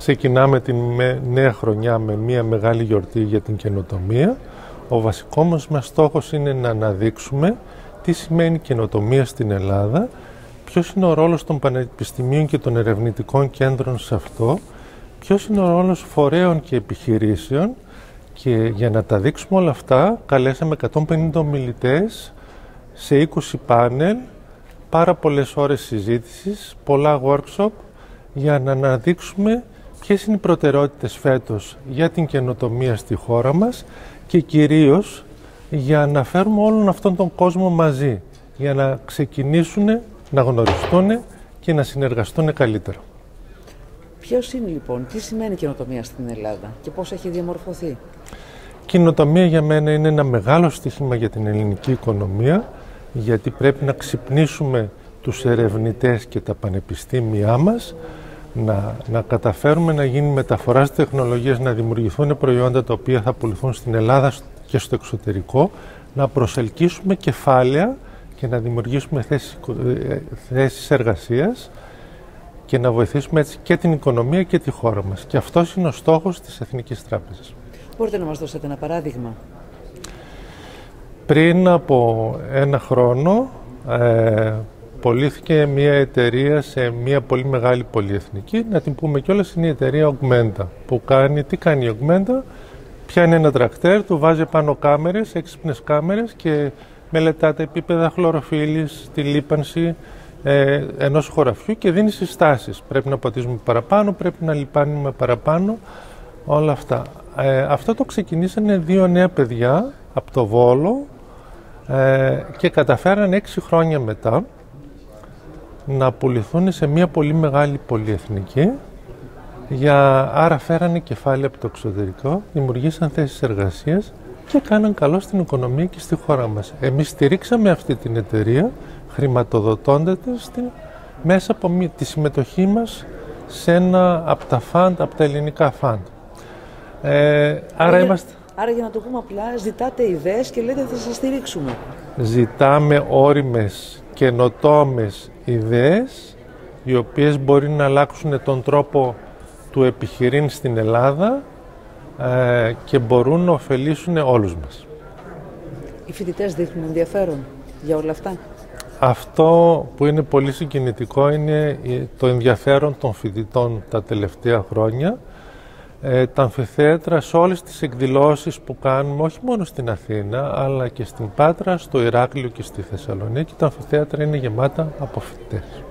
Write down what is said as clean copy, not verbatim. Ξεκινάμε την νέα χρονιά με μια μεγάλη γιορτή για την καινοτομία. Ο βασικός μας στόχος είναι να αναδείξουμε τι σημαίνει καινοτομία στην Ελλάδα, ποιος είναι ο ρόλος των πανεπιστημίων και των ερευνητικών κέντρων σε αυτό, ποιος είναι ο ρόλος φορέων και επιχειρήσεων, και για να τα δείξουμε όλα αυτά καλέσαμε 150 ομιλητές σε 20 πάνελ, πάρα πολλές ώρες συζήτησης, πολλά workshop, για να αναδείξουμε ποιες είναι οι προτεραιότητες φέτος για την καινοτομία στη χώρα μας και κυρίως για να φέρουμε όλον αυτόν τον κόσμο μαζί, για να ξεκινήσουν, να γνωριστούν και να συνεργαστούν καλύτερα. Ποιος είναι λοιπόν, τι σημαίνει καινοτομία στην Ελλάδα και πώς έχει διαμορφωθεί? Καινοτομία για μένα είναι ένα μεγάλο στοίχημα για την ελληνική οικονομία, γιατί πρέπει να ξυπνήσουμε τους ερευνητές και τα πανεπιστήμια μας, να καταφέρουμε να γίνει μεταφορά στις τεχνολογίες, να δημιουργηθούν προϊόντα τα οποία θα πουληθούν στην Ελλάδα και στο εξωτερικό, να προσελκύσουμε κεφάλαια και να δημιουργήσουμε θέσεις εργασίας και να βοηθήσουμε έτσι και την οικονομία και τη χώρα μας. Και αυτός είναι ο στόχος της Εθνικής Τράπεζας. Μπορείτε να μας δώσετε ένα παράδειγμα? Πριν από ένα χρόνο πωλήθηκε μια εταιρεία σε μια πολύ μεγάλη πολυεθνική, να την πούμε κιόλας, είναι η εταιρεία Augmenta. Τι κάνει η Augmenta? Πιάνει ένα τρακτέρ, του βάζει πάνω κάμερες, έξυπνες κάμερες, και μελετά τα επίπεδα χλωροφύλης, τη λίπανση ενός χωραφιού και δίνει συστάσεις. Πρέπει να πατήσουμε παραπάνω, πρέπει να λιπάνουμε παραπάνω, όλα αυτά. Αυτό το ξεκινήσανε 2 νέα παιδιά από το Βόλο και καταφέραν 6 χρόνια μετά να πουληθούν σε μια πολύ μεγάλη πολυεθνική, άρα φέρανε κεφάλαια από το εξωτερικό, δημιουργήσαν θέσεις εργασίας και κάναν καλό στην οικονομία και στη χώρα μας. Εμείς στηρίξαμε αυτή την εταιρεία χρηματοδοτώντας την μέσα από τη συμμετοχή μας σε ένα από τα φαντ, από τα ελληνικά φαντ. Άρα για να το πούμε απλά, ζητάτε ιδέες και λέτε θα σας στηρίξουμε. Ζητάμε όριμες, καινοτόμες ιδέες, οι οποίες μπορεί να αλλάξουν τον τρόπο του επιχειρήν στην Ελλάδα και μπορούν να ωφελήσουν όλους μας. Οι φοιτητές δείχνουν ενδιαφέρον για όλα αυτά. Αυτό που είναι πολύ συγκινητικό είναι το ενδιαφέρον των φοιτητών τα τελευταία χρόνια. Τα αμφιθέατρα σε όλες τις εκδηλώσεις που κάνουμε, όχι μόνο στην Αθήνα, αλλά και στην Πάτρα, στο Ηράκλειο και στη Θεσσαλονίκη, τα αμφιθέατρα είναι γεμάτα από φοιτητές.